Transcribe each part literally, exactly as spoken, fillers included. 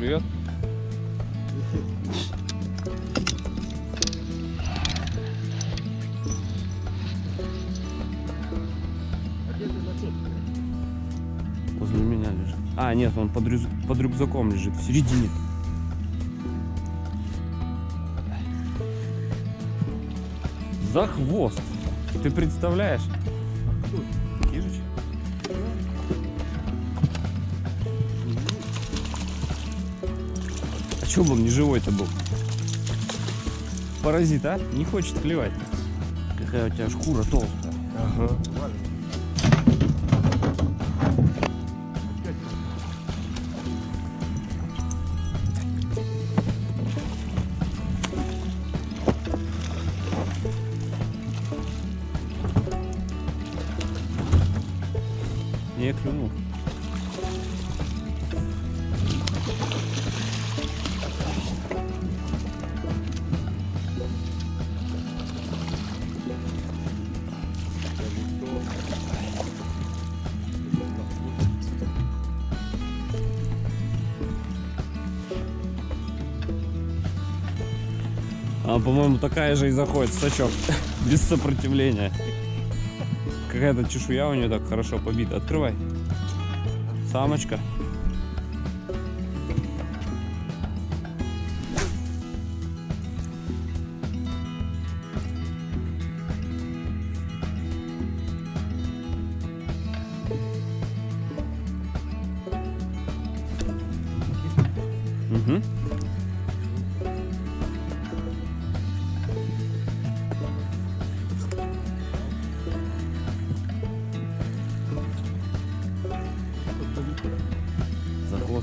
клюет. Возле меня лежит. А, нет, он под, рюк... под рюкзаком лежит, в середине. За хвост. Ты представляешь? Кижич. А чё бы он не живой-то был? Паразит, а? Не хочет клевать. Какая у тебя шкура толстая. Ага. Не клюнул. А, по-моему, такая же и заходит, сачок, без сопротивления. Какая-то чешуя у нее так хорошо побита. Открывай. Самочка. Угу.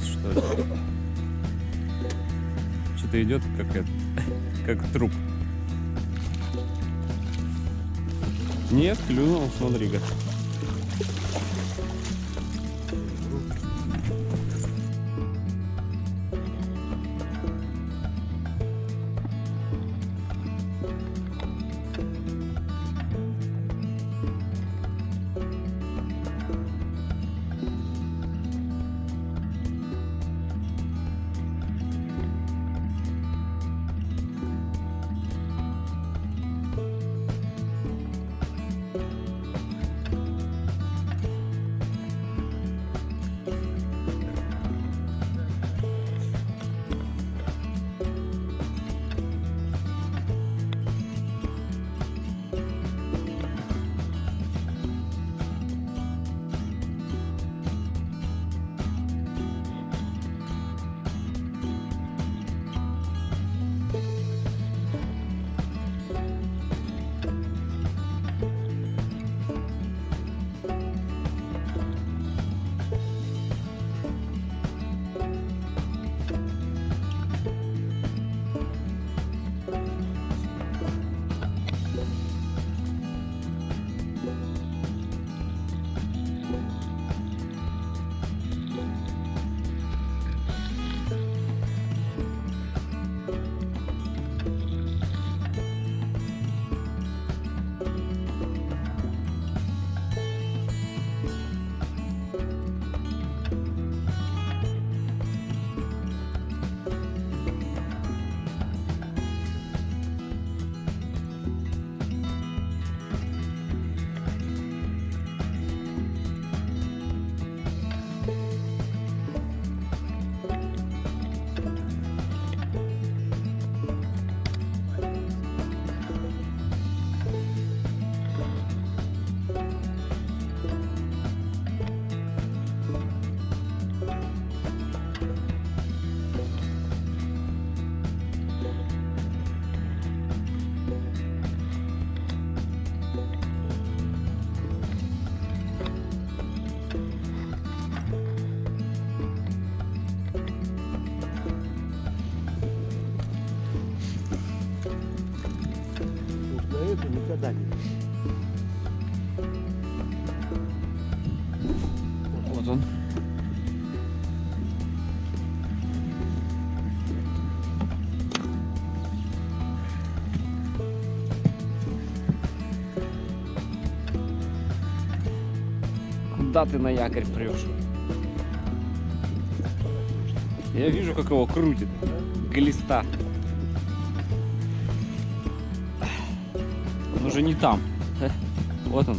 Что ли? Что-то идет как это, как труп. Нет, клюнул, смотри-ка. Никогда не. Вот он. Куда ты на якорь прешь? Я вижу, как его крутит. Глиста. Он уже не там. Вот он.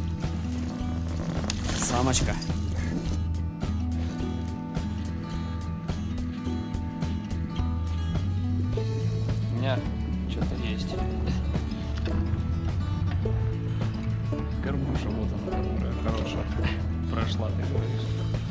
Самочка. У меня что-то есть. Горбуша вот она, которая хорошая. Прошла, ты говоришь.